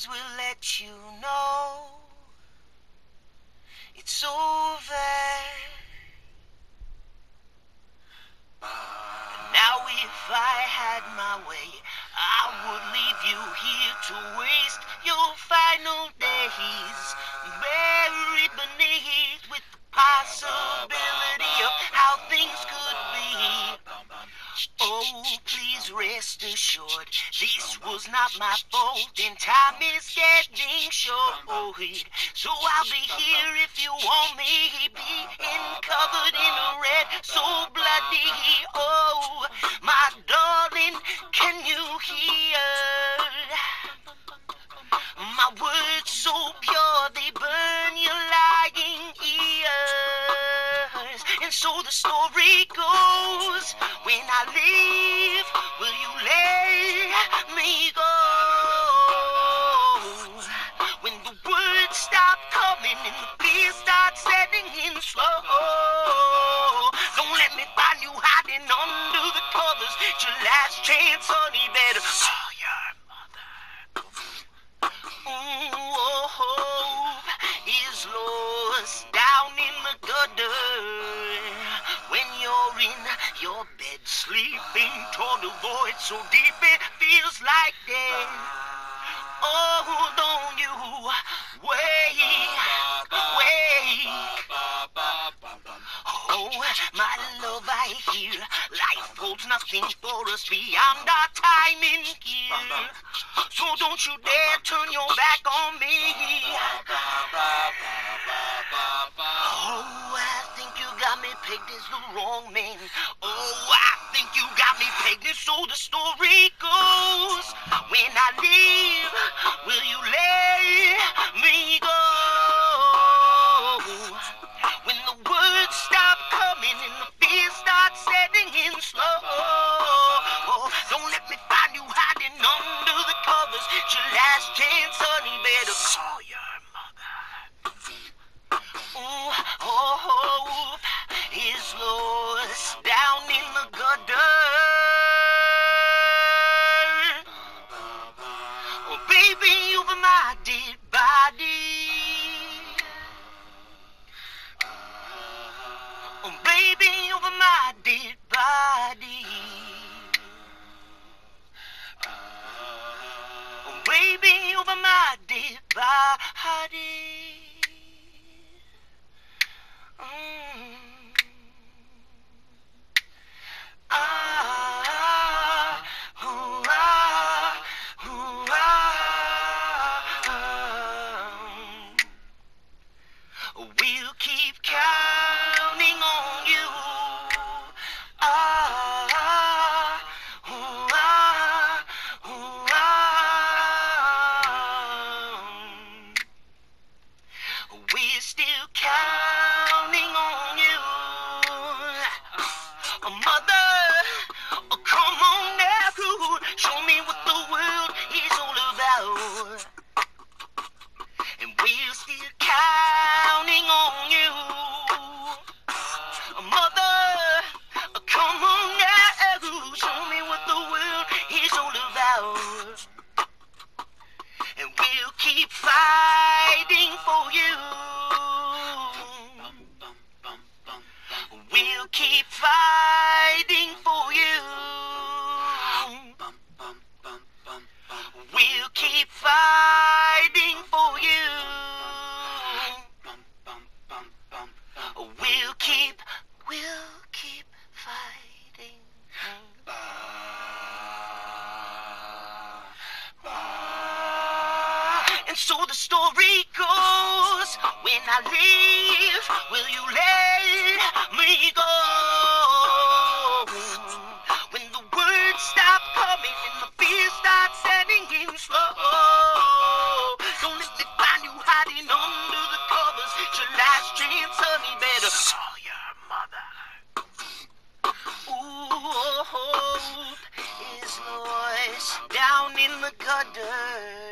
stars will let you know it's over. And now if I had my way, I would leave you here to waste your final days, buried beneath with the possibility of how things could be. Oh, please rest assured, this was not my fault, and time is getting short. So I'll be here if you want me, being covered in red, so bloody. Oh, my darling, can you hear? My words so pure, they burn your lying ears. And so the story goes, when I leave, will you let me go? When the words stop coming and the fear starts setting in slow, don't let me find you hiding under the covers. It's your last chance, honey, better call your mother. Oh, hope is lost down in the gutter. When you're in your bed sleeping toward a void so deep it feels like death. Oh, don't you wake. Oh, my love, I hear life holds nothing for us beyond our time in here. So don't you dare turn your back on me. Oh, I think you got me pegged as the wrong man. Oh, I think you got me pegged, and so the story goes. When I leave, will you let me go? When the words stop coming and the fear starts setting in slow, oh, don't let me find you hiding under the covers. It's your last chance, honey, better call your mother. Ooh, oh, hope is lost down in the gutter. Oh, baby, you were my dead body. Oh, baby, you were my dead body. Oh, baby, you were my dead body. We'll keep counting on you. We're still counting on you. Mother, come on now, show me what the world is all about. And we're still counting on you. Mother, come on now, show me what the world is all about. And we'll keep fighting for you. We'll keep fighting for you. We'll keep fighting for you. We'll keep fighting. And so the story goes, when I leave, will you let me go? When the words stop coming and the fear starts setting in slow, don't let me find you hiding under the covers. It's your last chance, honey, better call your mother. Ooh, hope is lost down in the gutter.